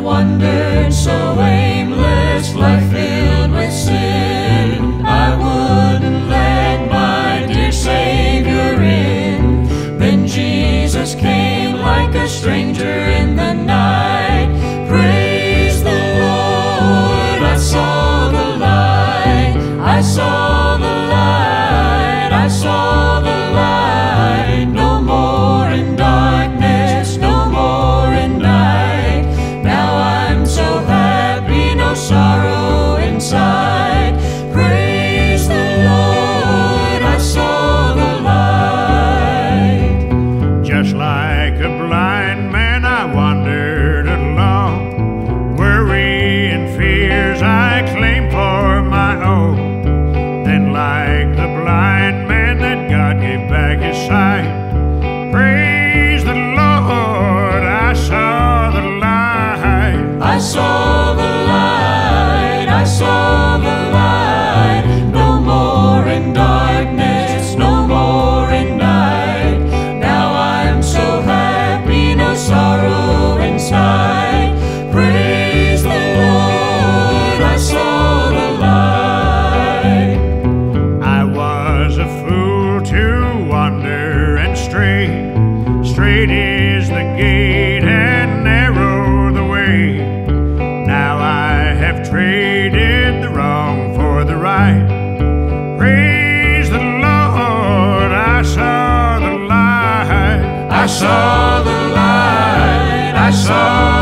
that wandered so aimless, life filled with sin. I wouldn't let my dear Savior in. Then Jesus came like a stranger in the night. Praise the Lord, I saw the light, I saw the light, I saw the light. No more in darkness, no more in night. Now I'm so happy, no sorrow inside. Praise the Lord, I saw the light. Just like a blind man I wandered along, worry and fears I claimed for my own. Then like the blind man that God gave back his sight, praise the Lord, I saw the light, I saw the light, I saw the light. No more in darkness, no more in night. Now I'm so happy, no sorrow inside. Praise the Lord, I saw the light. I was a fool to wander and stray. Straight is the gate and narrow the way. Now I have traded the wrong for the right. Praise the Lord, I saw the light, I saw the light, I saw the light.